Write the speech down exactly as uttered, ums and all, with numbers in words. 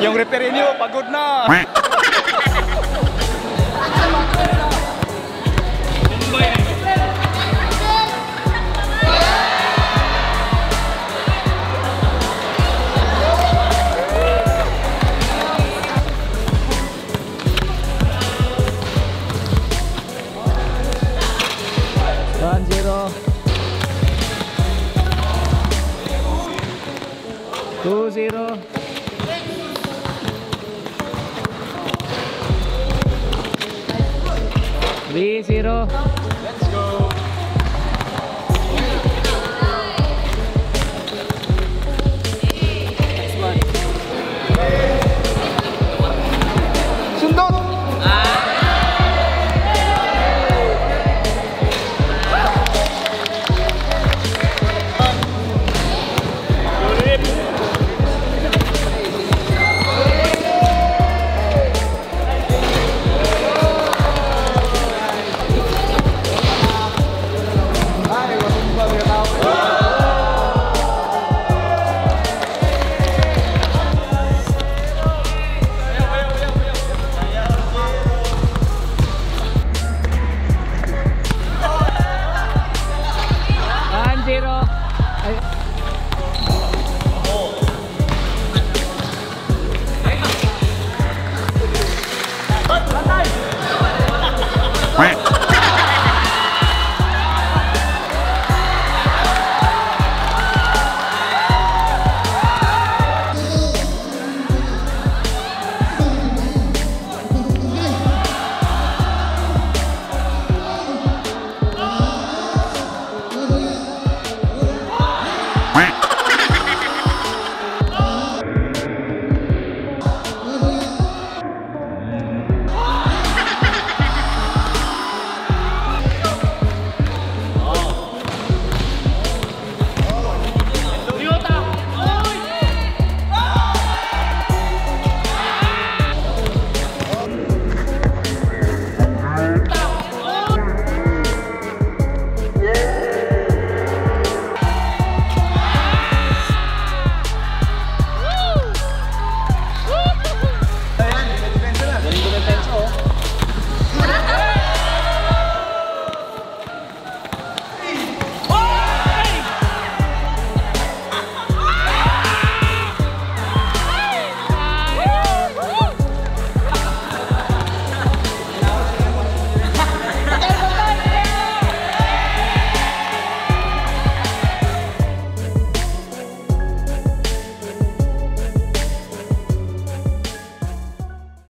Yang repair ini oh, pagod na. one zero two zero. three zero. Let's go. Sundot. Quack.